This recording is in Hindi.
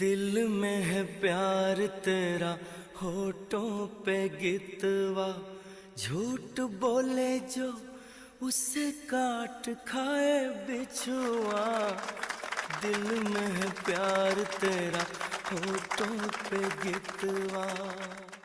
दिल में है प्यार तेरा होठों पे गितवा, झूठ बोले जो उसे काट खाए बिछुआ। दिल में है प्यार तेरा होठों पे गितवा।